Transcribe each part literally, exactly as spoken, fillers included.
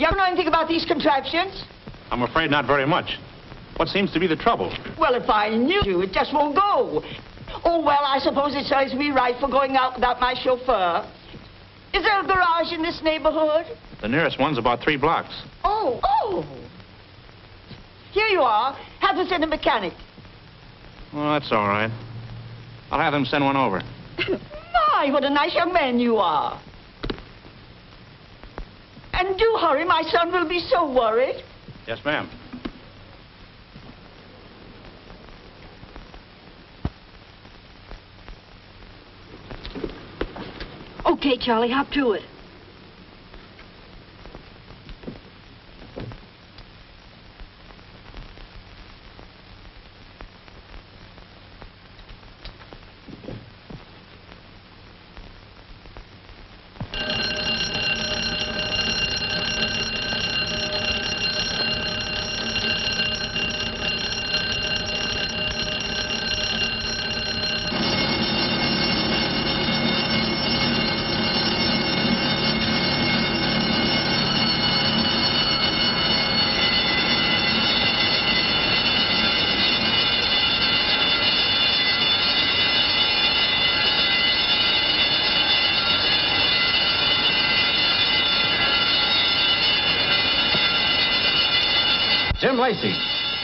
You ever know anything about these contraptions? I'm afraid not very much. What seems to be the trouble? Well, if I knew you, it just won't go. Oh, well, I suppose it serves me right for going out without my chauffeur. Is there a garage in this neighborhood? The nearest one's about three blocks. Oh, oh. Here you are. Have to send a mechanic. Well, that's all right. I'll have them send one over. My, what a nice young man you are. And do hurry. My son will be so worried. Yes, ma'am. Okay, Charlie, hop to it.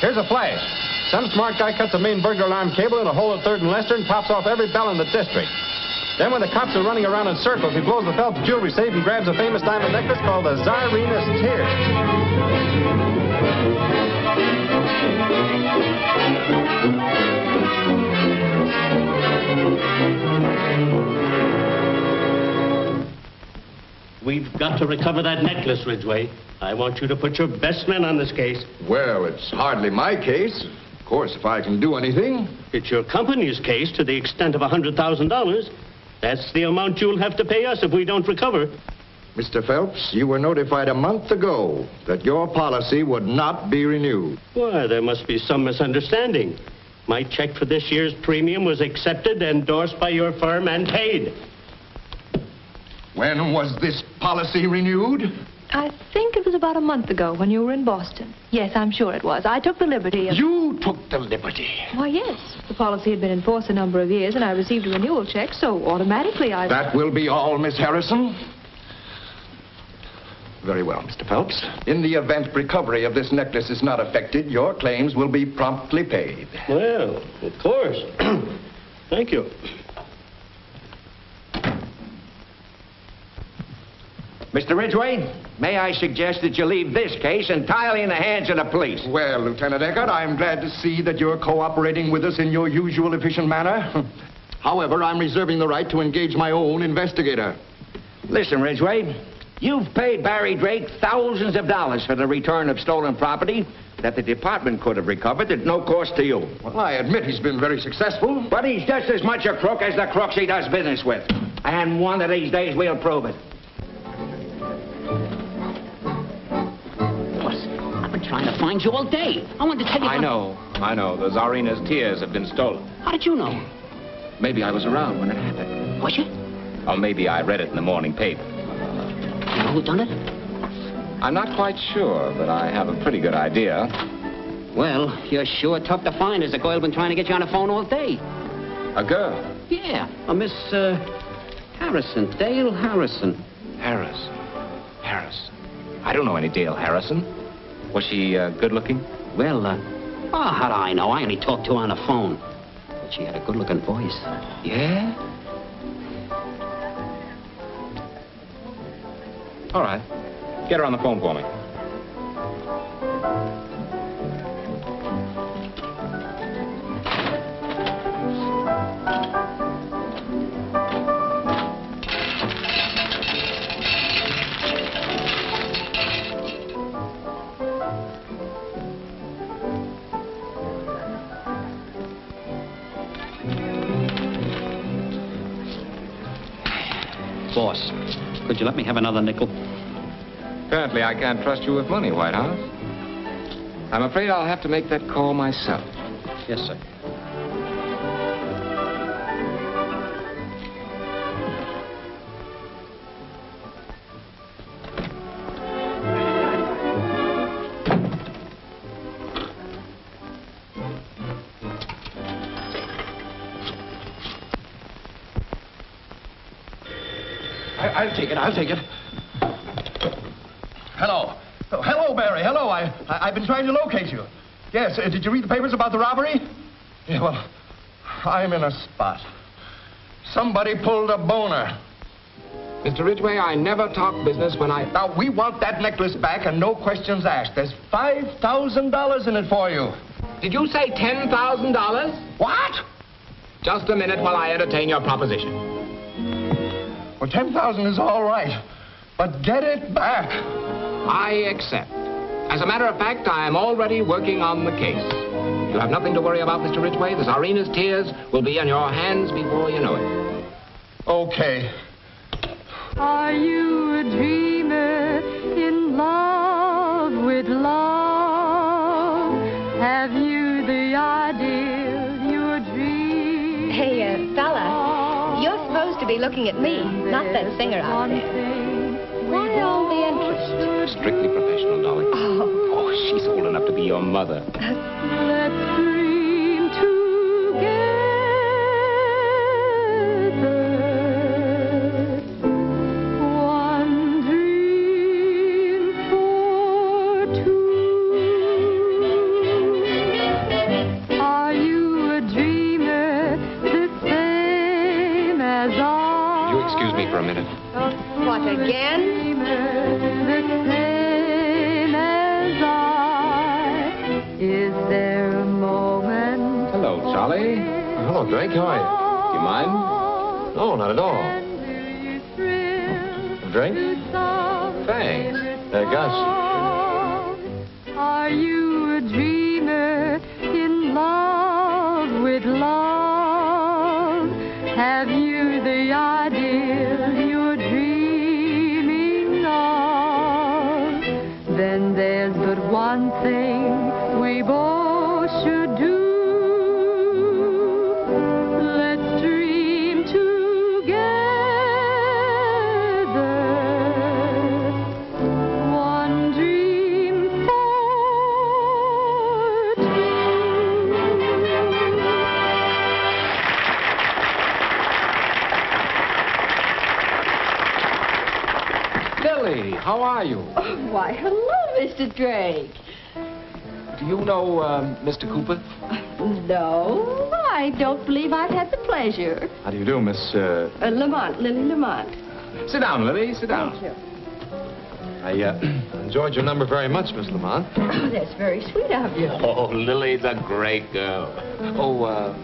Here's a flash. Some smart guy cuts a main burglar alarm cable in a hole at third and Western, pops off every bell in the district. Then when the cops are running around in circles, he blows the Phelps jewelry safe and grabs a famous diamond necklace called the Tsarina's Tears. We've got to recover that necklace, Ridgeway. I want you to put your best men on this case. Well, it's hardly my case. Of course, if I can do anything. It's your company's case to the extent of one hundred thousand dollars. That's the amount you'll have to pay us if we don't recover. Mister Phelps, you were notified a month ago that your policy would not be renewed. Why, there must be some misunderstanding. My check for this year's premium was accepted, endorsed by your firm, and paid. When was this policy renewed? I think it was about a month ago when you were in Boston. Yes, I'm sure it was. I took the liberty of... You took the liberty? Why, yes. The policy had been in force a number of years, and I received a renewal check, so automatically I... That will be all, Miss Harrison. Very well, Mister Phelps. In the event recovery of this necklace is not affected, your claims will be promptly paid. Well, of course. Thank you. Mister Ridgeway, may I suggest that you leave this case entirely in the hands of the police? Well, Lieutenant Eckert, I am glad to see that you're cooperating with us in your usual efficient manner. However, I'm reserving the right to engage my own investigator. Listen, Ridgeway, you've paid Barry Drake thousands of dollars for the return of stolen property that the department could have recovered at no cost to you. Well, I admit he's been very successful. But he's just as much a crook as the crooks he does business with. And one of these days we'll prove it. Trying to find you all day. I wanted to tell you. I know, I know. The Tsarina's tears have been stolen. How did you know? Maybe I was around when it happened. Was you? Or maybe I read it in the morning paper. You know who done it? I'm not quite sure, but I have a pretty good idea. Well, you're sure tough to find. There's a girl been trying to get you on the phone all day. A girl? Yeah, a Miss uh, Harrison, Dale Harrison. Harrison, Harrison. I don't know any Dale Harrison. Was she uh, good-looking? Well, uh, oh, how do I know? I only talked to her on the phone. But she had a good-looking voice. Yeah? All right. Get her on the phone for me. Boss, could you let me have another nickel? Apparently, I can't trust you with money, Whitehouse. I'm afraid I'll have to make that call myself. Yes, sir. I, I'll take it, I'll take it. Hello. Oh, hello, Barry, hello. I, I, I've been trying to locate you. Yes, uh, did you read the papers about the robbery? Yeah, well, I'm in a spot. Somebody pulled a boner. Mister Ridgeway, I never talk business when I... Now, we want that necklace back and no questions asked. There's five thousand dollars in it for you. Did you say ten thousand dollars? What? Just a minute while I entertain your proposition. Well, ten thousand dollars is all right, but get it back. I accept. As a matter of fact, I am already working on the case. You have nothing to worry about, Mister Ridgeway. The Tsarina's Tears will be in your hands before you know it. Okay. Are you a dreamer in love with love? Have you the idea you're a dreamer? Hey, uh, fella, you're supposed to be looking at me, not that singer out there. Why all the interest? Strictly professional, darling. Oh, oh, she's old enough to be your mother. Let's dream together. Hello, Drake. How are you? You mind? No, not at all. A drink? Thanks. Uh, gosh. Are you a dreamer in love with love? Have you the idea you're dreaming of? Then there's but one thing we both should do. How are you? Oh, why, hello, Mister Drake. Do you know um, Mister Cooper? No, I don't believe I've had the pleasure. How do you do, Miss... Uh... Uh, Lamont, Lily Lamont. Sit down, Lily, sit down. Thank you. I uh, enjoyed your number very much, Miss Lamont. Oh, that's very sweet of you. Oh, Lily's a great girl. Oh, uh,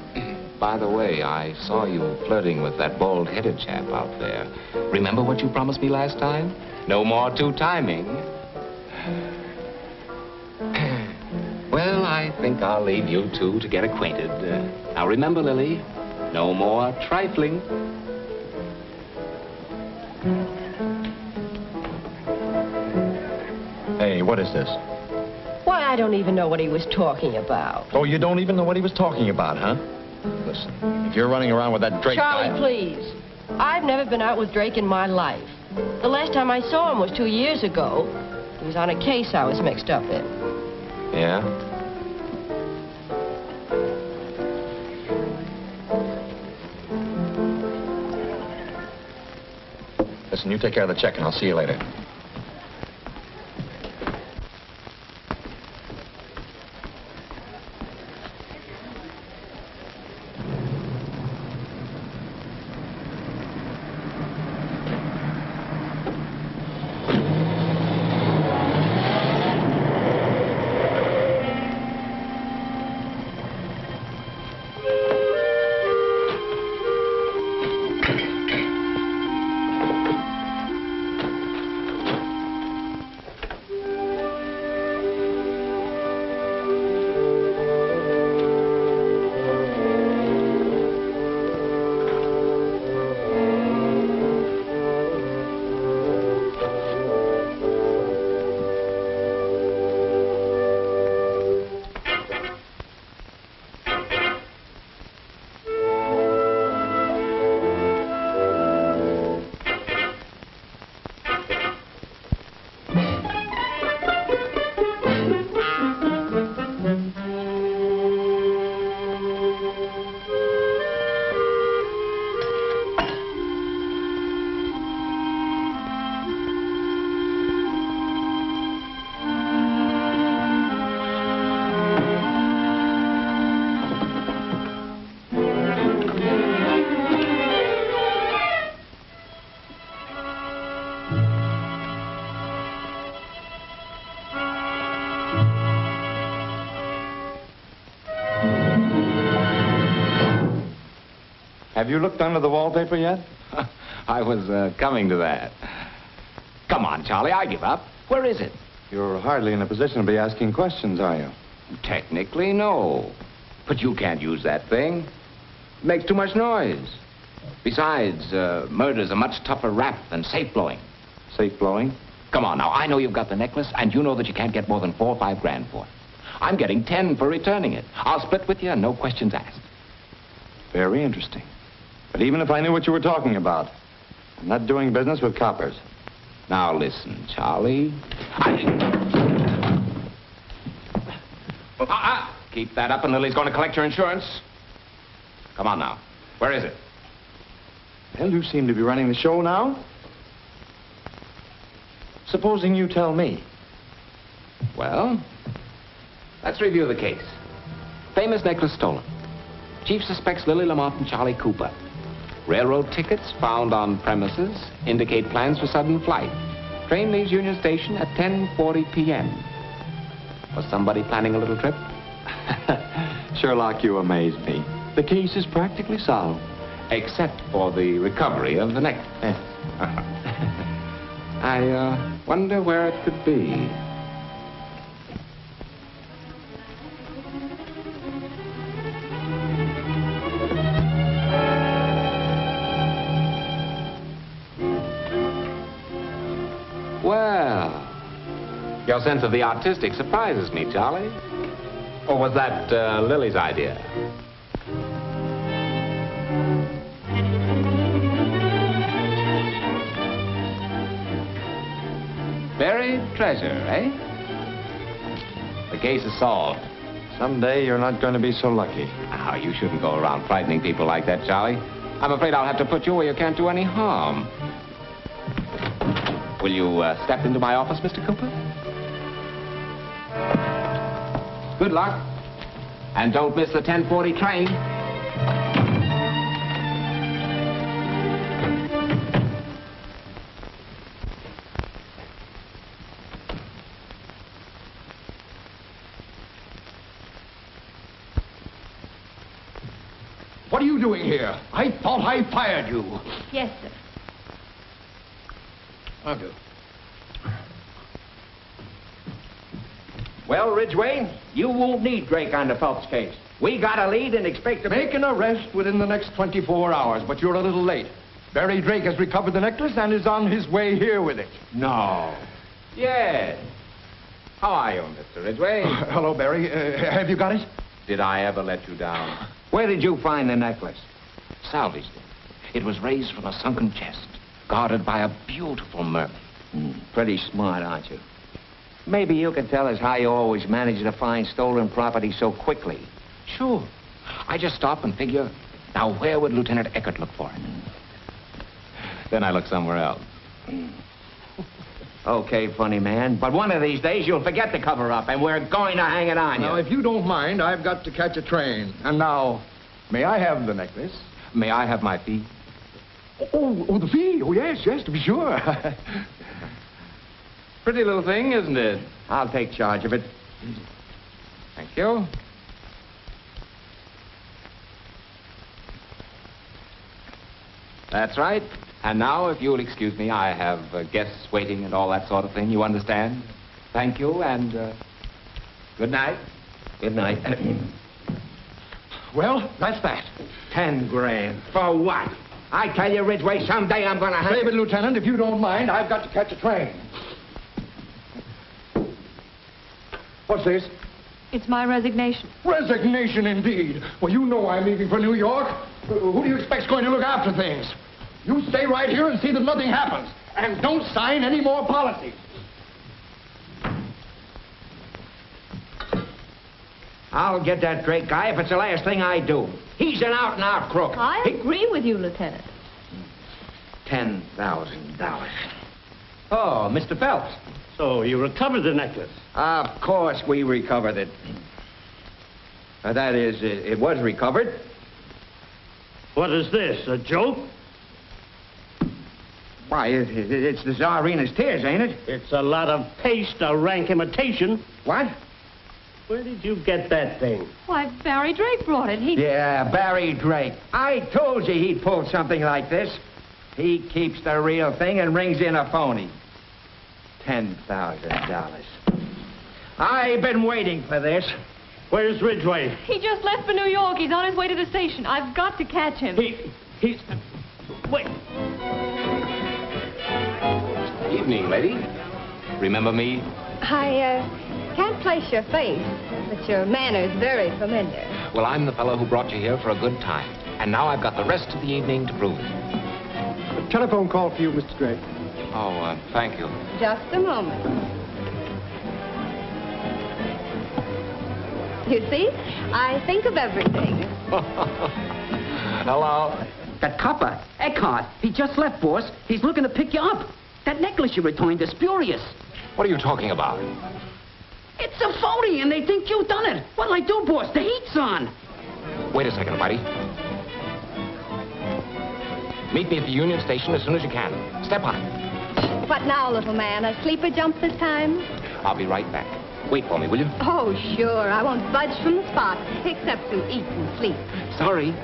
by the way, I saw you flirting with that bald-headed chap out there. Remember what you promised me last time? No more two-timing. Well, I think I'll leave you two to get acquainted. Uh, now remember, Lily, no more trifling. Hey, what is this? Why, I don't even know what he was talking about. Oh, you don't even know what he was talking about, huh? Listen, if you're running around with that Drake... Charlie, guy, please. I've never been out with Drake in my life. The last time I saw him was two years ago. He was on a case I was mixed up in. Yeah? Listen, you take care of the check and I'll see you later. Have you looked under the wallpaper yet? I was uh, coming to that. Come on, Charlie, I give up. Where is it? You're hardly in a position to be asking questions, are you? Technically, no. But you can't use that thing. It makes too much noise. Besides, uh, murder's a much tougher rap than safe-blowing. Safe-blowing? Come on, now, I know you've got the necklace, and you know that you can't get more than four or five grand for it. I'm getting ten for returning it. I'll split with you and no questions asked. Very interesting. But even if I knew what you were talking about, I'm not doing business with coppers. Now listen, Charlie. I... Well, uh-uh. Keep that up and Lily's going to collect your insurance. Come on now. Where is it? Well, you seem to be running the show now. Supposing you tell me. Well, let's review the case. Famous necklace stolen. Chief suspects Lily Lamont and Charlie Cooper. Railroad tickets found on premises indicate plans for sudden flight. Train leaves Union Station at ten forty p m Was somebody planning a little trip? Sherlock, you amaze me. The case is practically solved. Except for the recovery of the necklace. I uh, wonder where it could be. Well, your sense of the artistic surprises me, Charlie. Or was that uh, Lily's idea? Buried treasure, eh? The case is solved. Someday you're not going to be so lucky. Oh, you shouldn't go around frightening people like that, Charlie. I'm afraid I'll have to put you where you can't do any harm. Will you uh, step into my office, Mister Cooper? Good luck. And don't miss the ten forty train. What are you doing here? I thought I fired you. Yes, sir. I'll do. Well, Ridgeway, you won't need Drake on the Phelps case. We got a lead and expect to make an arrest within the next twenty-four hours, but you're a little late. Barry Drake has recovered the necklace and is on his way here with it. No. Yes. How are you, Mister Ridgeway? Uh, hello, Barry. Uh, have you got it? Did I ever let you down? Where did you find the necklace? Salvaged it. It was raised from a sunken chest, guarded by a beautiful mermaid. Mm, pretty smart, aren't you? Maybe you can tell us how you always manage to find stolen property so quickly. Sure. I just stop and figure, now where would Lieutenant Eckert look for it? Then I look somewhere else. Okay, funny man, but one of these days you'll forget the cover-up, and we're going to hang it on you. Now, if you don't mind, I've got to catch a train. And now, may I have the necklace? May I have my fee? Oh, oh, the fee. Oh, yes, yes, to be sure. Pretty little thing, isn't it? I'll take charge of it. Thank you. That's right. And now, if you'll excuse me, I have uh, guests waiting and all that sort of thing. You understand? Thank you, and uh, good night. Good night. Well, that's that. Ten grand. For what? I tell you, Ridgeway, someday I'm going to have... Save it, Lieutenant. If you don't mind, I've got to catch a train. What's this? It's my resignation. Resignation, indeed. Well, you know I'm leaving for New York. Who do you expect's going to look after things? You stay right here and see that nothing happens. And don't sign any more policies. I'll get that Drake guy if it's the last thing I do. He's an out-and-out crook. I he... agree with you, Lieutenant. Ten thousand dollars. Oh, Mister Phelps. So you recovered the necklace? Of course we recovered it. Uh, that is, it, it was recovered. What is this, a joke? Why, it, it, it's the Tsarina's Tears, ain't it? It's a lot of paste, a rank imitation. What? Where did you get that thing? Why, Barry Drake brought it. He... Yeah, Barry Drake. I told you he'd pull something like this. He keeps the real thing and rings in a phony. Ten thousand dollars. I've been waiting for this. Where's Ridgeway? He just left for New York. He's on his way to the station. I've got to catch him. He... he's... Wait. Evening, lady. Remember me? I, uh... can't place your face, but your manner's very familiar. Well, I'm the fellow who brought you here for a good time, and now I've got the rest of the evening to prove it. A telephone call for you, Mister Drake. Oh, uh, thank you. Just a moment. You see, I think of everything. Hello? That copper, Eckert, he just left, boss. He's looking to pick you up. That necklace you returned is spurious. What are you talking about? It's a phony, and they think you've done it. What'll I do, boss? The heat's on. Wait a second, buddy. Meet me at the Union Station as soon as you can. Step on it. What now, little man? A sleeper jump this time? I'll be right back. Wait for me, will you? Oh, sure. I won't budge from the spot, except to eat and sleep. Sorry.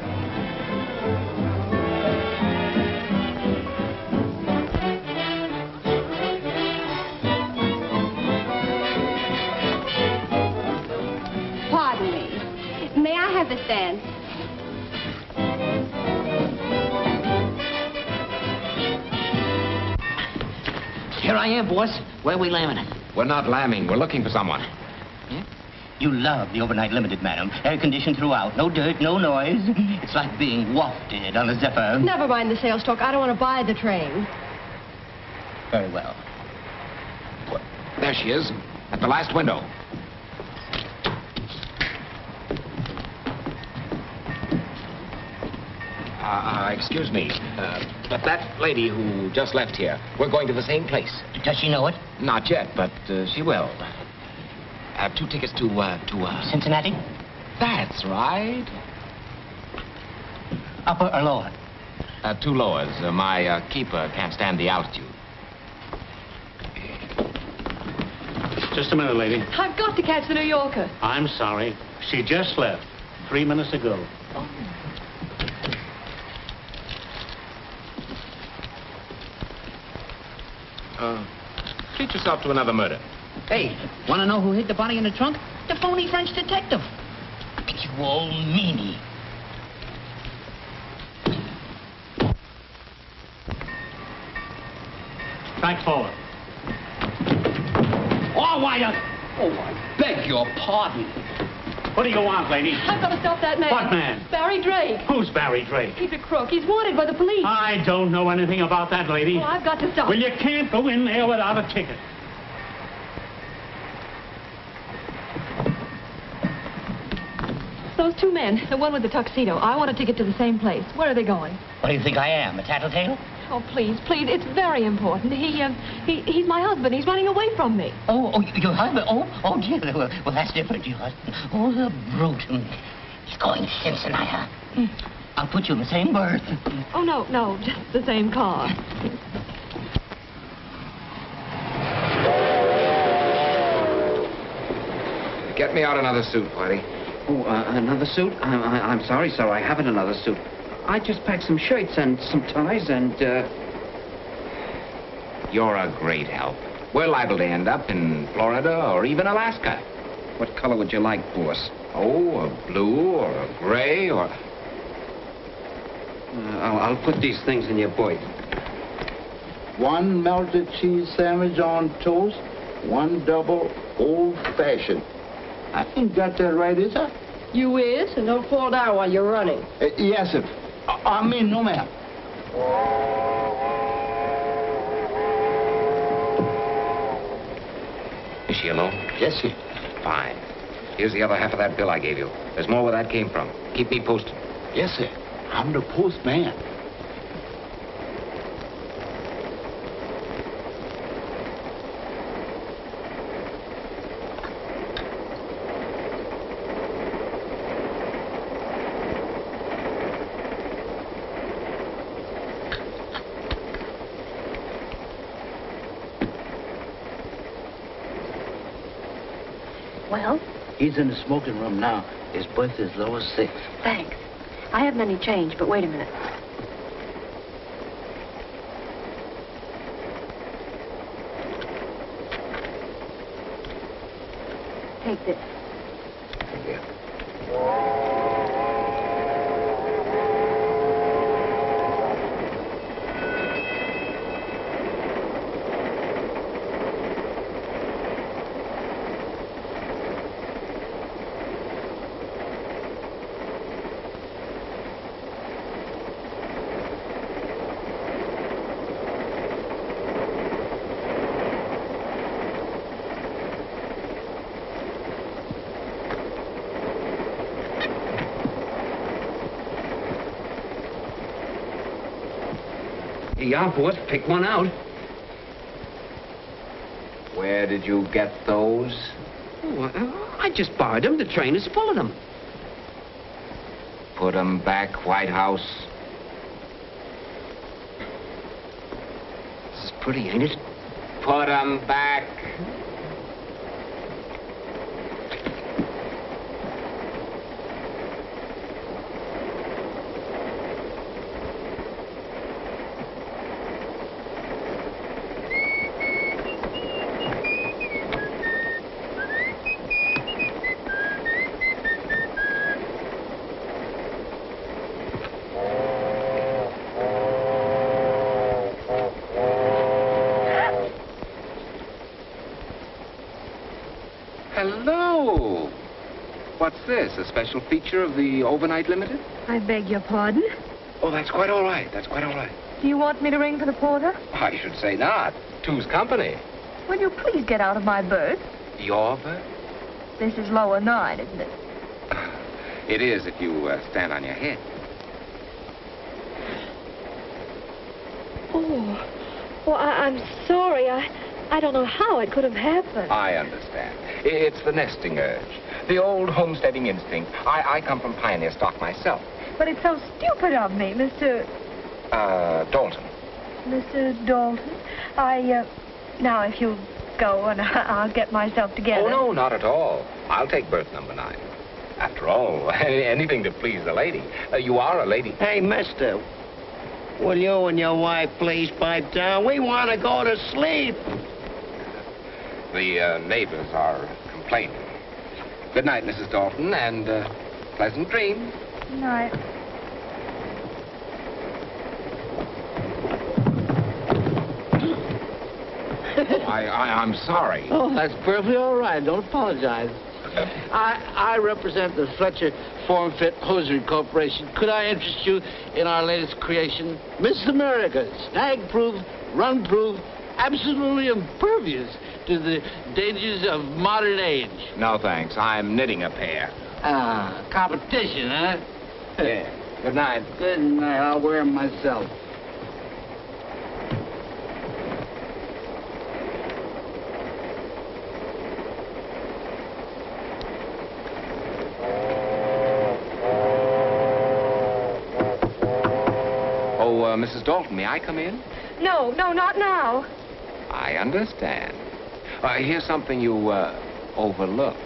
May I have this dance? Here I am, boss. Where are we lambing it? We're not lambing. We're looking for someone. Yeah? You love the overnight limited, madam. Air-conditioned throughout. No dirt, no noise. It's like being wafted on a zephyr. Never mind the sales talk. I don't want to buy the train. Very well. Well, there she is, at the last window. Uh, excuse me, uh, but that lady who just left here, we're going to the same place. Does she know it? Not yet, but uh, she will. I have two tickets to, uh, to, uh... Cincinnati? That's right. Upper or lower? Uh, two lowers. Uh, my uh, keeper can't stand the altitude. Just a minute, lady. I've got to catch the New Yorker. I'm sorry. She just left three minutes ago. Oh. Uh, treat yourself to another murder. Hey, want to know who hid the body in the trunk? The phony French detective. You old meanie. Back forward. Oh, why, uh, oh, I beg your pardon. What do you want, lady? I've got to stop that man. What man? Barry Drake. Who's Barry Drake? He's a crook. He's wanted by the police. I don't know anything about that, lady. Well, I've got to stop. Well, you can't go in there without a ticket. Those two men, the one with the tuxedo, I want a ticket to the same place. Where are they going? What do you think I am, a tattletale? Oh, please, please, it's very important. He, uh, he, he's my husband. He's running away from me. Oh, oh, your husband? Oh, oh, dear. Well, well that's different, your husband. Oh, the brute. He's going to Cincinnati. Mm. I'll put you in the same berth. Oh, no, no, just the same car. Get me out another suit, buddy. Oh, uh, another suit? I, I, I'm sorry, sir, I haven't another suit. I just packed some shirts and some ties and, uh... You're a great help. We're liable to end up in Florida or even Alaska. What color would you like, boss? Oh, a blue or a gray or... Uh, I'll, I'll put these things in your boy. One melted cheese sandwich on toast, one double old-fashioned. I ain't got that right, is I? You is, and don't fall down while you're running. Uh, yes, sir. I mean, no, ma'am. Is she alone? Yes, sir. Fine. Here's the other half of that bill I gave you. There's more where that came from. Keep me posted. Yes, sir. I'm the postman. Well, He's in the smoking room now. His birthday's low as six. Thanks. I haven't any change, but wait a minute. Take this. Thank you. Yeah, boss, pick one out. Where did you get those? Oh, I, I just borrowed them. The train is full of them. Put them back, Whitehouse. This is pretty, ain't it? Put them back. What's this, a special feature of the Overnight Limited? I beg your pardon? Oh, that's quite all right. That's quite all right. Do you want me to ring for the porter? I should say not. Two's company. Will you please get out of my berth? Your berth? This is lower nine, isn't it? It is if you uh, stand on your head. Oh. Well, I I'm sorry. I... I don't know how it could have happened. I understand. It's the nesting urge. The old homesteading instinct. I, I come from pioneer stock myself. But it's so stupid of me, Mister... Uh, Dalton. Mister Dalton? I, uh... Now, if you'll go and I'll get myself together. Oh, no, not at all. I'll take berth number nine. After all, anything to please the lady. Uh, you are a lady. Hey, mister. Will you and your wife please pipe down? We want to go to sleep. The uh, neighbors are complaining. Good night, Missus Dalton, and uh, pleasant dreams. Good night. I, I, I'm sorry. Oh, that's perfectly all right. Don't apologize. I, I represent the Fletcher Formfit Hosiery Corporation. Could I interest you in our latest creation? Miss America, snag-proof, run-proof, absolutely impervious to the dangers of modern age. No, thanks. I'm knitting a pair. Ah, competition, huh? Yeah. Good night. Good night. I'll wear them myself. Oh, uh, Missus Dalton, may I come in? No, no, not now. I understand. Uh, here's something you, uh, overlooked.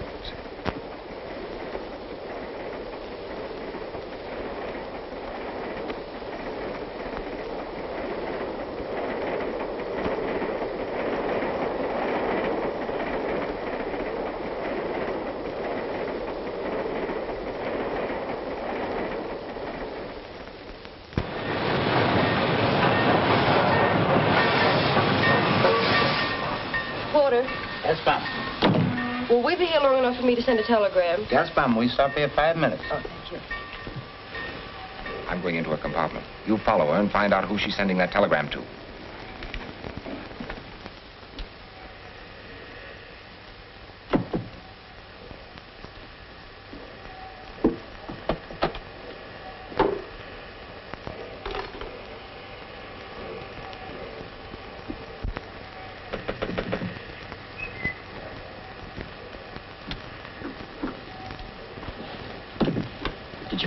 For me to send a telegram. Yes, ma'am. We stop here five minutes. Oh, sure. I'm going into a compartment. You follow her and find out who she's sending that telegram to.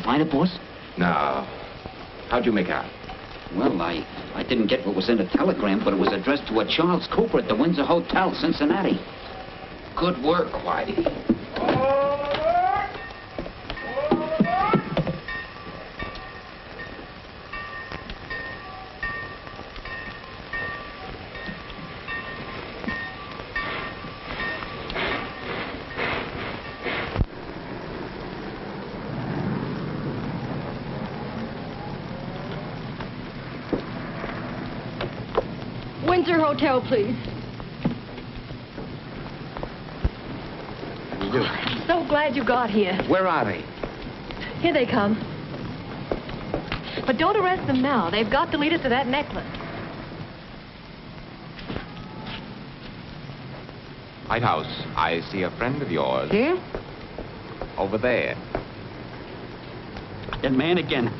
Find it, boss? No. How'd you make out? Well, I, I didn't get what was in the telegram, but it was addressed to a Charles Cooper at the Windsor Hotel, Cincinnati. Good work, Whitey. Oh! Windsor Hotel, please. What are you doing? I'm so glad you got here. Where are they? Here they come. But don't arrest them now. They've got to lead us to that necklace. Whitehouse, I see a friend of yours. Here? Over there. That man again.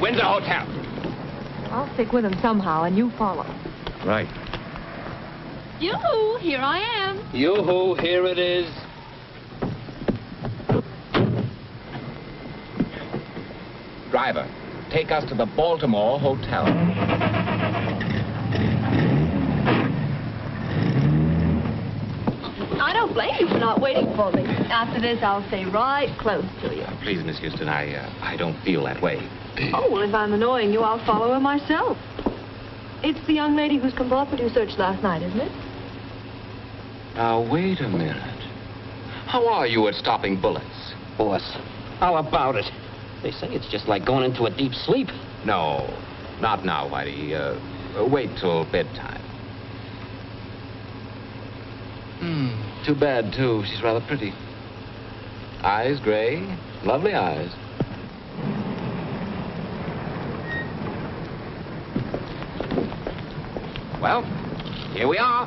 Windsor Hotel. I'll stick with him somehow, and you follow. Right. Yoo-hoo, here I am. Yoo-hoo, here it is. Driver, take us to the Baltimore Hotel. I don't blame you for not waiting for me. After this, I'll stay right close to you. Uh, please, Miss Houston, I, uh, I don't feel that way. Oh, well, if I'm annoying you, I'll follow her myself. It's the young lady whose compartment you searched last night, isn't it? Now, wait a minute. How are you at stopping bullets? Boss, how about it? They say it's just like going into a deep sleep. No, not now, Whitey. Uh, wait till bedtime. Hmm, too bad, too. She's rather pretty. Eyes gray, lovely eyes. Well, here we are.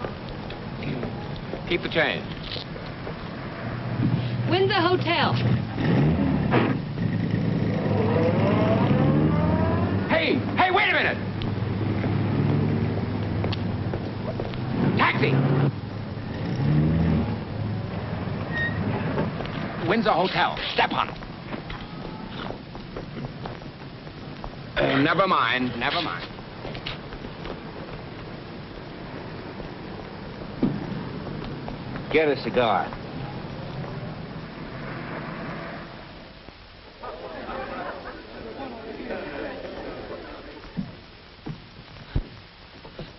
Keep the change. Windsor Hotel. Hey, hey, wait a minute! Taxi! Windsor Hotel. Step on it. Uh, never mind, never mind. Get a cigar.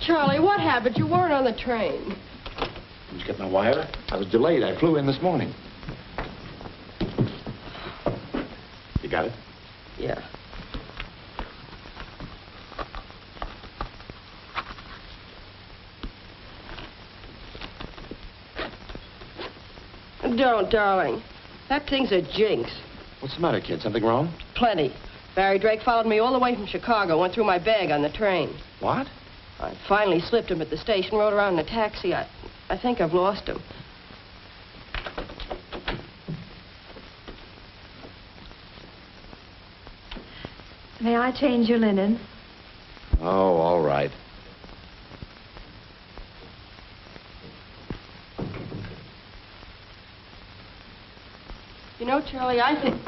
Charlie, what happened? You weren't on the train. I was getting a wire. I was delayed. I flew in this morning. You got it? Yeah. Don't, darling. That thing's a jinx. What's the matter, kid? Something wrong? Plenty. Barry Drake followed me all the way from Chicago, went through my bag on the train. What? I finally slipped him at the station, rode around in a taxi. I, I think I've lost him. May I change your linen? Oh, all right. You know, Charlie, I think...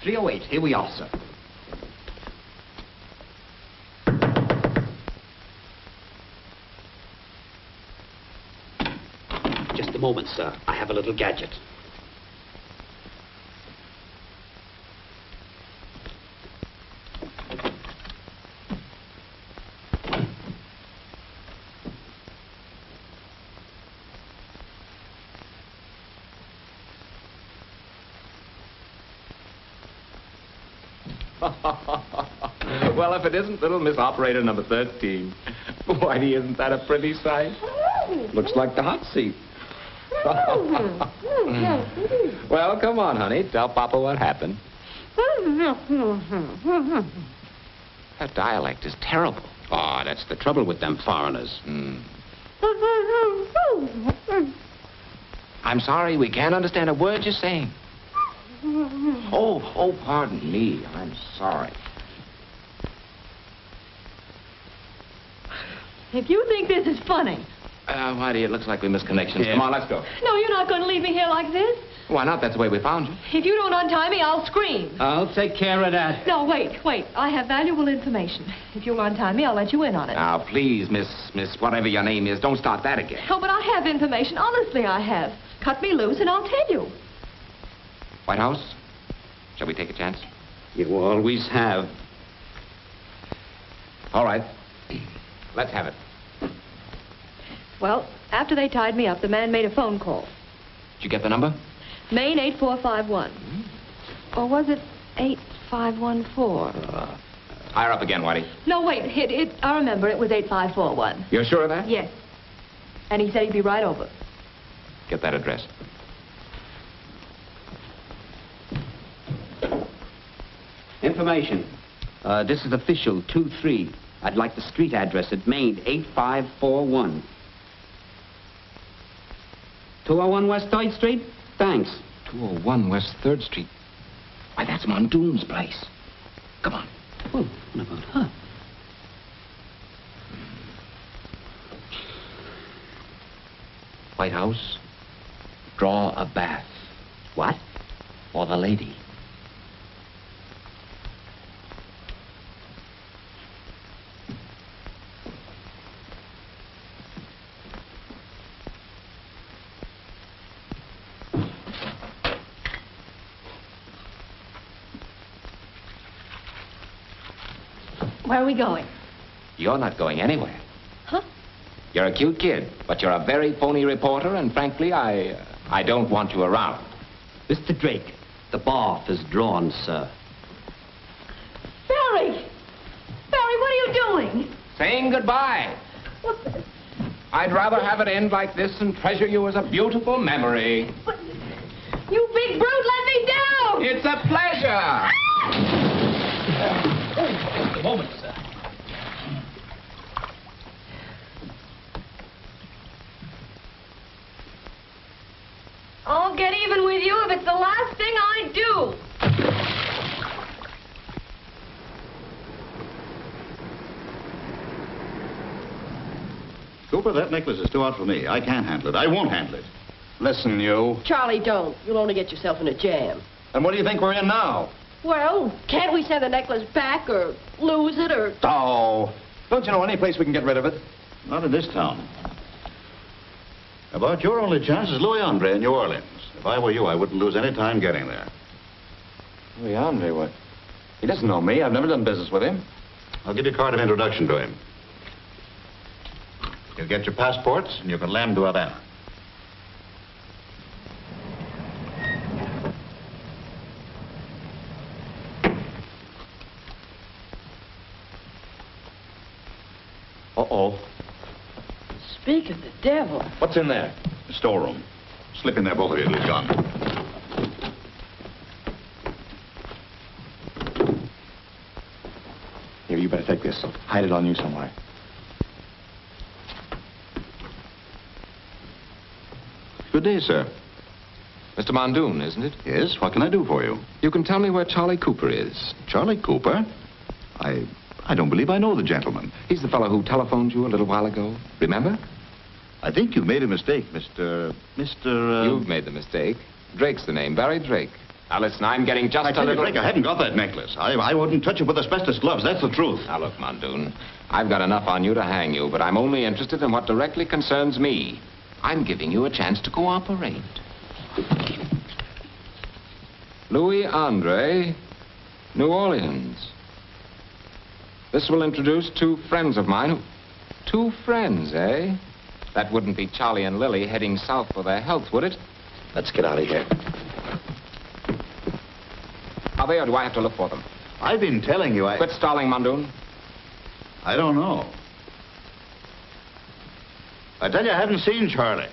three oh eight, here we are, sir. Just a moment, sir. I have a little gadget. Well, if it isn't little Miss Operator number thirteen. Whitey, isn't that a pretty sight? Looks like the hot seat. Well, come on, honey. Tell Papa what happened. That dialect is terrible. Oh, that's the trouble with them foreigners. Mm. I'm sorry, we can't understand a word you're saying. Oh, oh, pardon me. I'm sorry. If you think this is funny... Uh, Whitey, it looks like we missed connections. Yeah. Come on, let's go. No, you're not going to leave me here like this. Why not? That's the way we found you. If you don't untie me, I'll scream. I'll take care of that. No, wait, wait. I have valuable information. If you'll untie me, I'll let you in on it. Now, please, Miss, Miss, whatever your name is, don't start that again. Oh, but I have information. Honestly, I have. Cut me loose and I'll tell you. Whitehouse, shall we take a chance? You always have. All right. Let's have it. Well, after they tied me up, the man made a phone call. Did you get the number? Maine eight four five one. Mm-hmm. Or was it eight five one four? Uh, higher up again, Whitey. No, wait. It, it, I remember it was eight five four one. You're sure of that? Yes. And he said he'd be right over. Get that address. Information. Uh, this is official two three. I'd like the street address at Maine eight five four one. two oh one West third Street? Thanks. two oh one West third Street? Why, that's Mondoon's place. Come on. Well, what about her? Whitehouse, draw a bath. What? For the lady. Where are we going? You're not going anywhere. Huh? You're a cute kid, but you're a very phony reporter, and frankly, I... Uh, I don't want you around. Mister Drake, the bath is drawn, sir. Barry! Barry, what are you doing? Saying goodbye. What the... I'd rather have it end like this and treasure you as a beautiful memory. But... You big brute, let me down! It's a pleasure! Ah! Uh, a moment, sir. I'll get even with you if it's the last thing I do. Cooper, that necklace is too out for me. I can't handle it. I won't handle it. Listen, you. Charlie, don't. You'll only get yourself in a jam. And what do you think we're in now? Well, can't we send the necklace back or lose it or... Oh, don't you know any place we can get rid of it? Not in this town. About your only chance is Louis Andre in New Orleans. If I were you, I wouldn't lose any time getting there. Louis Andre, what? He doesn't know me. I've never done business with him. I'll give you a card of introduction to him. You'll get your passports, and you can land to Havana. Uh-oh. Speak of the devil. What's in there? The storeroom. Slip in there, both of you, Louis Andre. Here, you better take this. Hide it on you somewhere. Good day, sir. Mister Mondoon, isn't it? Yes, what can I do for you? You can tell me where Charlie Cooper is. Charlie Cooper? I... I don't believe I know the gentleman. He's the fellow who telephoned you a little while ago. Remember? I think you've made a mistake, Mister... Mister... Uh... You've made the mistake. Drake's the name, Barry Drake. Now, listen, I'm getting just I a little... You, Drake, I haven't got that necklace. I, I wouldn't touch it with asbestos gloves, that's the truth. Now, look, Mondoon, I've got enough on you to hang you, but I'm only interested in what directly concerns me. I'm giving you a chance to cooperate. Louis Andre, New Orleans. This will introduce two friends of mine who... Two friends, eh? That wouldn't be Charlie and Lily heading south for their health, would it? Let's get out of here. Are they, or do I have to look for them? I've been telling you I... Quit stalling, Mondoon. I don't know. I tell you, I haven't seen Charlie.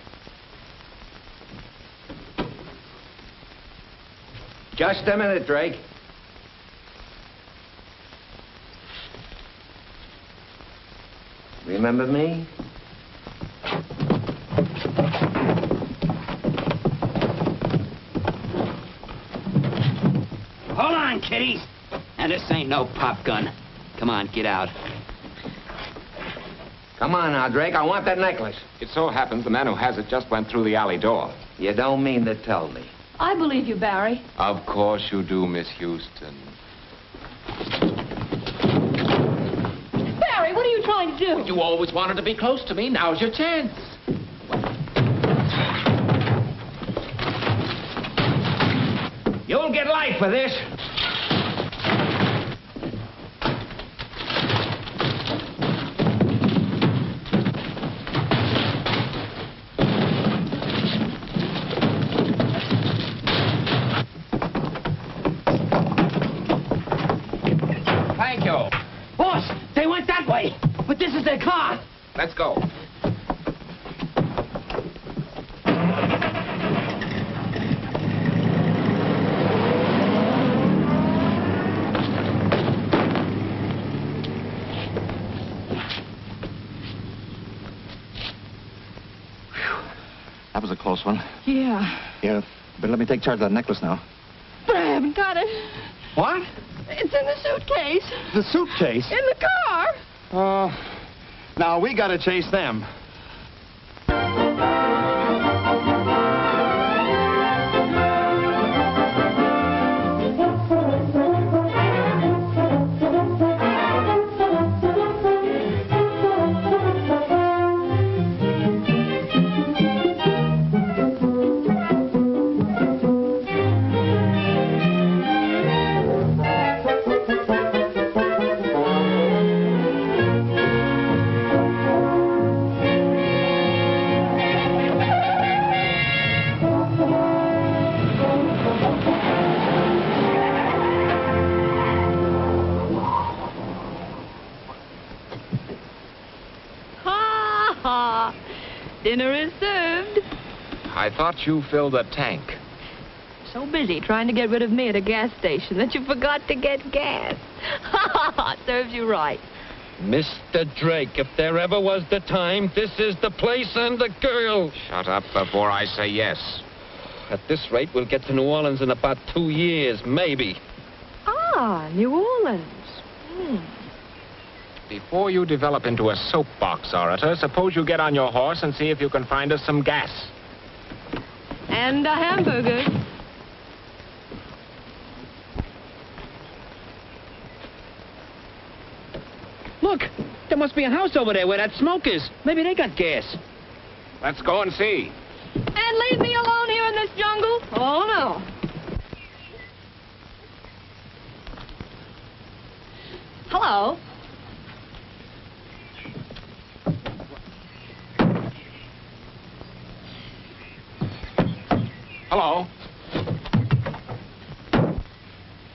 Just a minute, Drake. Remember me? Hold on, kiddies. Now, this ain't no pop gun. Come on, get out. Come on now, Drake. I want that necklace. It so happens the man who has it just went through the alley door. You don't mean to tell me. I believe you, Barry. Of course you do, Miss Houston. Barry, what are you trying to do? You always wanted to be close to me. Now's your chance. You'll get life for this. Car. Let's go. That was a close one. Yeah. Yeah, but let me take charge of that necklace now. But I haven't got it. What? It's in the suitcase. The suitcase? In the car. Oh. Uh... Now, we gotta chase them. I thought you filled a tank. So busy trying to get rid of me at a gas station that you forgot to get gas. Ha ha, serves you right. Mister Drake, if there ever was the time, this is the place and the girl. Shut up before I say yes. At this rate, we'll get to New Orleans in about two years, maybe. Ah, New Orleans. Hmm. Before you develop into a soapbox orator, suppose you get on your horse and see if you can find us some gas. And a hamburger. Look, there must be a house over there where that smoke is. Maybe they got gas. Let's go and see. And leave me alone here in this jungle? Oh, no. Hello. Hello.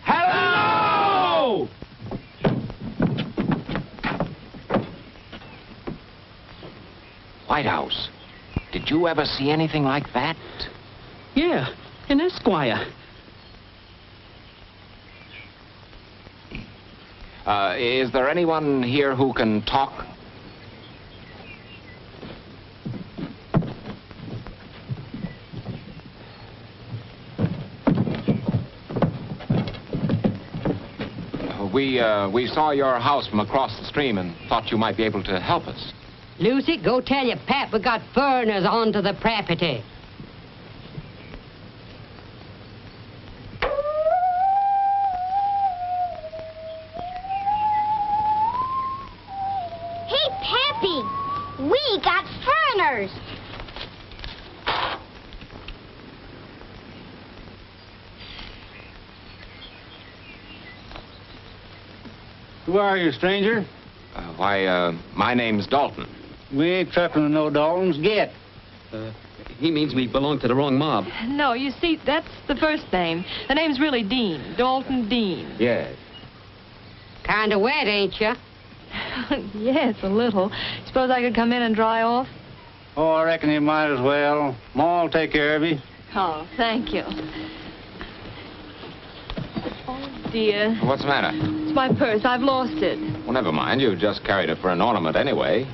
Hello! Whitehouse, did you ever see anything like that? Yeah, an Esquire. Uh, is there anyone here who can talk? We, uh, we saw your house from across the stream and thought you might be able to help us. Lucy, go tell your pap we got foreigners onto the property. Hey, Pappy, we got foreigners. Who are you, stranger? Uh, why, uh, my name's Dalton. We ain't trucking to no Daltons. Get. Uh, he means we belong to the wrong mob. No, you see, that's the first name. The name's really Dean. Dalton Dean. Yes. Kinda wet, ain't you? Yes, a little. Suppose I could come in and dry off? Oh, I reckon you might as well. Ma'll take care of you. Oh, thank you. Dear. What's the matter? It's my purse. I've lost it. Well, never mind. You just carried it for an ornament anyway.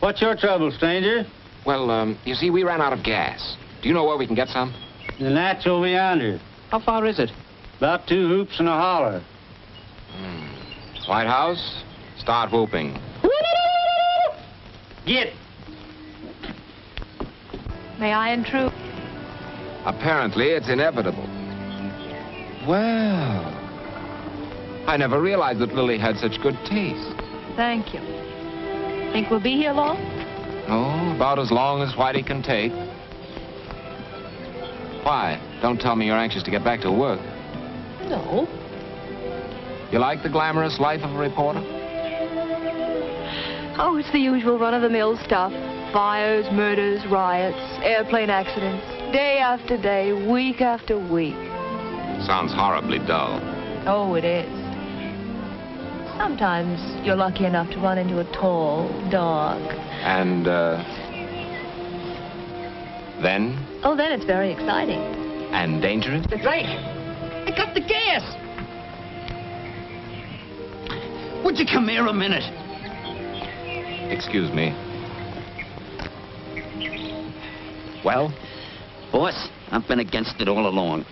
What's your trouble, stranger? Well, um, you see, we ran out of gas. Do you know where we can get some? And that's over yonder. How far is it? About two hoops and a holler. Mm. Whitehouse, start whooping. Get. May I intrude? Apparently, it's inevitable. Well, I never realized that Lily had such good taste. Thank you. Think we'll be here long? Oh, about as long as Whitey can take. Why? Don't tell me you're anxious to get back to work. No. You like the glamorous life of a reporter? Oh, it's the usual run-of-the-mill stuff. Fires, murders, riots, airplane accidents. Day after day, week after week. Sounds horribly dull. Oh, it is. Sometimes you're lucky enough to run into a tall, dark... And, uh... then? Oh, then it's very exciting. And dangerous? The Drake! I got the gas! Would you come here a minute? Excuse me. Well? Boss, I've been against it all along.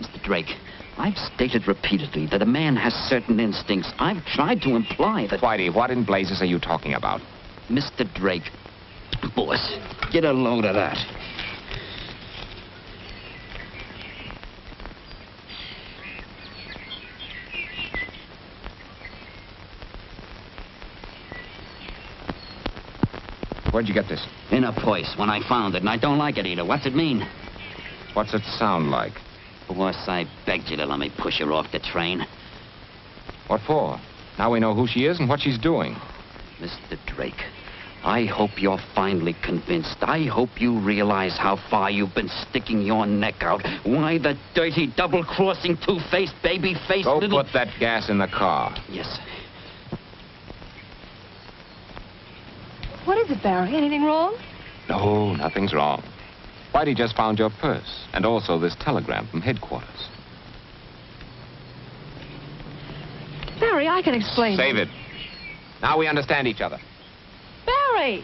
Mister Drake, I've stated repeatedly that a man has certain instincts. I've tried to imply that... Whitey, what in blazes are you talking about? Mister Drake, boss, get a load of that. Where'd you get this? In a place when I found it, and I don't like it either. What's it mean? What's it sound like? Boss, I begged you to let me push her off the train. What for? Now we know who she is and what she's doing. Mister Drake, I hope you're finally convinced. I hope you realize how far you've been sticking your neck out. Why the dirty, double-crossing, two-faced, baby-faced Go little... Go put that gas in the car. Yes. What is it, Barry? Anything wrong? No, nothing's wrong. Whitey just found your purse, and also this telegram from headquarters. Barry, I can explain. Save it. Now we understand each other. Barry!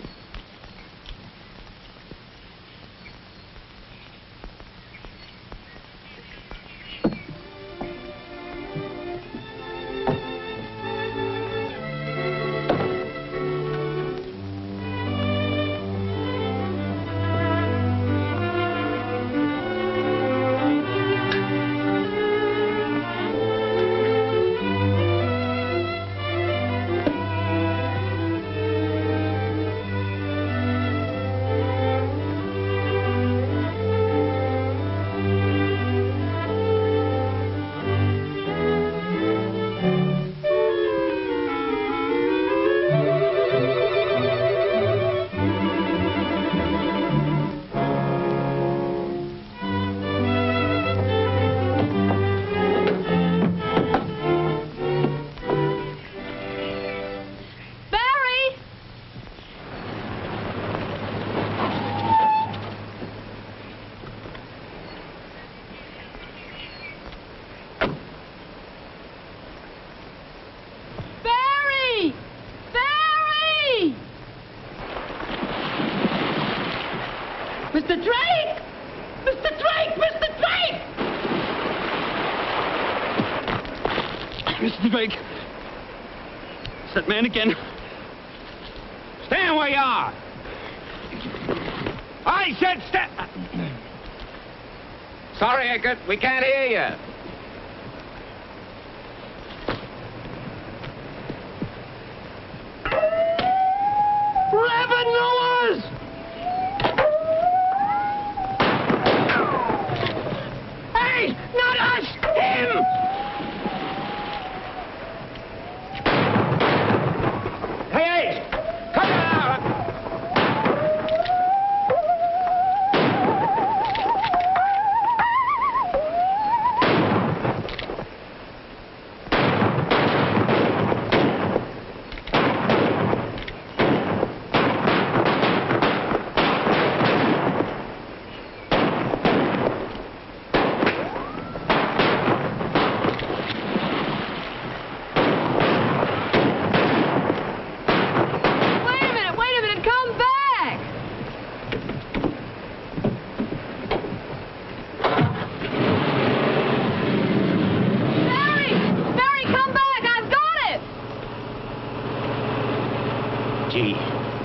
Drake. It's that man again. Stand where you are. I said stand. Sorry, Eckert, we can't hear you. Rabbit noise! Hey, not us, him!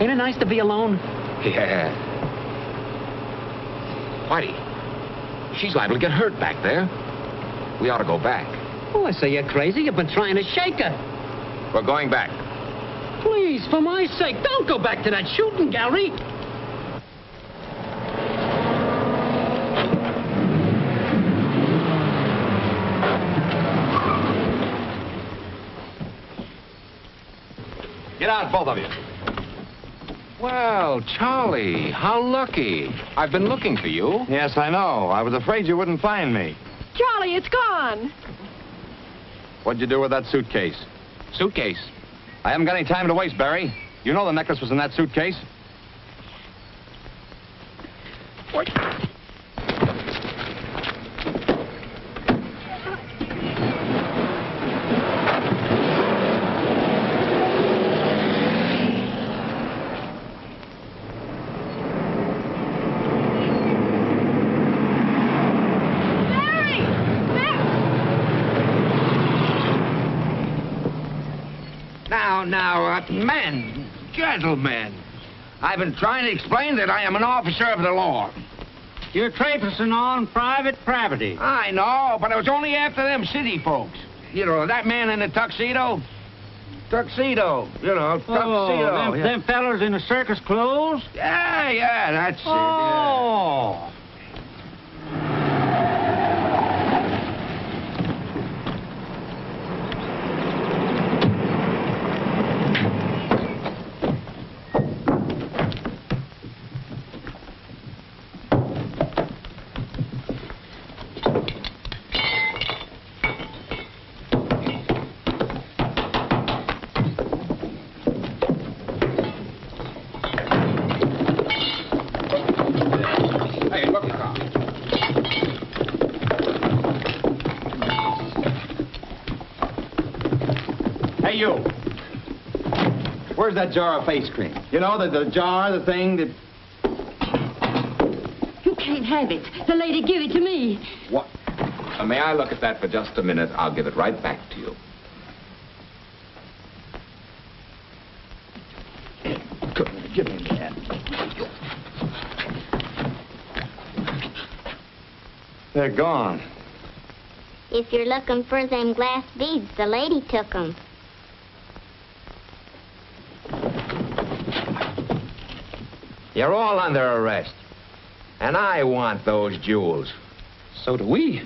Ain't it nice to be alone? Yeah. Whitey, she's liable to get hurt back there. We ought to go back. Oh, I say you're crazy. You've been trying to shake her. We're going back. Please, for my sake, don't go back to that shooting gallery. Get out, both of you. Well, Charlie, how lucky. I've been looking for you. Yes, I know. I was afraid you wouldn't find me. Charlie, it's gone. What'd you do with that suitcase? Suitcase? I haven't got any time to waste, Barry. You know the necklace was in that suitcase. What? Now, uh, men, gentlemen, I've been trying to explain that I am an officer of the law. You're traipsing on private property. I know, but I was only after them city folks. You know, that man in the tuxedo. Tuxedo, you know, tuxedo. Oh, them, yeah. them fellas in the circus clothes? Yeah, yeah, that's oh. it. Oh. Yeah. Where's that jar of face cream? You know, the, the jar, the thing that... You can't have it. The lady gave it to me. What? Uh, may I look at that for just a minute? I'll give it right back to you. Give me that. They're gone. If you're looking for them glass beads, the lady took them. You're all under arrest. And I want those jewels. So do we.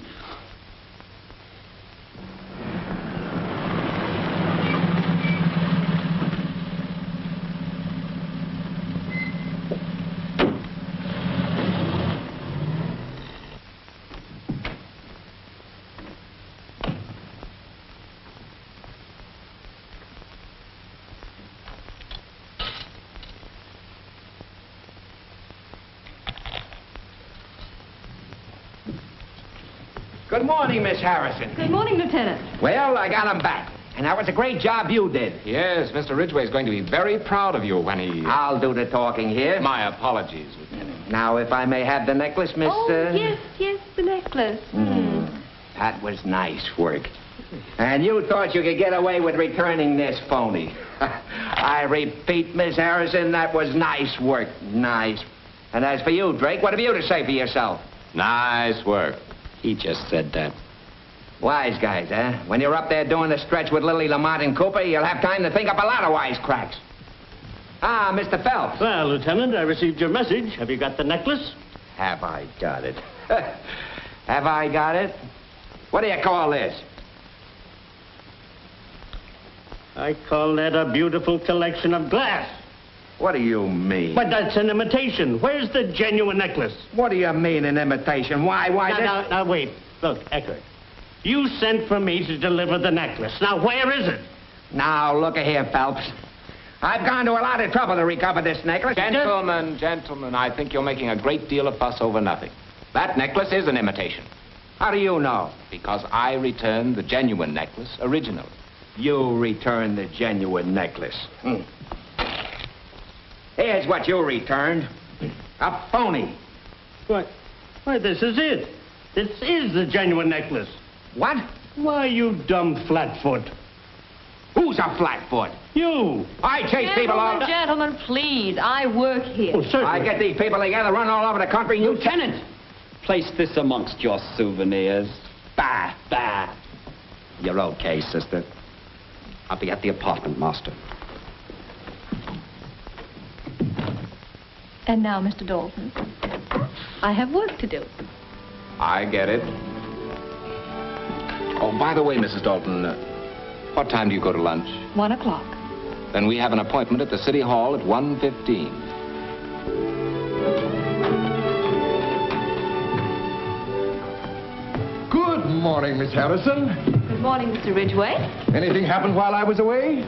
Good morning, Miss Harrison. Good morning, Lieutenant. Well, I got him back, and that was a great job you did. Yes, Mister Ridgeway is going to be very proud of you when he... I'll do the talking here. My apologies, Lieutenant. Now, if I may have the necklace, Miss... Oh, uh... yes, yes, the necklace. Mm. Mm. That was nice work. And you thought you could get away with returning this phony. I repeat, Miss Harrison, that was nice work. Nice. And as for you, Drake, what have you to say for yourself? Nice work. He just said that. Wise guys, eh? When you're up there doing the stretch with Lily Lamont and Cooper, you'll have time to think up a lot of wisecracks. Ah, Mister Phelps. Well, Lieutenant, I received your message. Have you got the necklace? Have I got it? Have I got it? What do you call this? I call that a beautiful collection of glass. What do you mean? But that's an imitation. Where's the genuine necklace? What do you mean, an imitation? Why, why... Now, this... now, now wait. Look, Eckert, you sent for me to deliver the necklace. Now, where is it? Now, look here, Phelps. I've gone to a lot of trouble to recover this necklace. Gentlemen, gentlemen, I think you're making a great deal of fuss over nothing. That necklace is an imitation. How do you know? Because I returned the genuine necklace originally. You returned the genuine necklace. Hmm. Here's what you returned. A phony. Why, why, this is it. This is the genuine necklace. What? Why, you dumb flatfoot. Who's a flatfoot? You. I chase gentlemen, people all... Gentlemen, please. I work here. Well, certainly. I get these people together, run all over the country. Lieutenant! Place this amongst your souvenirs. Bah, bah. You're okay, sister. I'll be at the apartment, master. And now, Mister Dalton, I have work to do. I get it. Oh, by the way, Missus Dalton, uh, what time do you go to lunch? One o'clock. Then we have an appointment at the City Hall at one fifteen. Good morning, Miss Harrison. Good morning, Mister Ridgeway. Anything happened while I was away?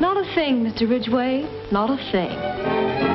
Not a thing, Mister Ridgeway. Not a thing.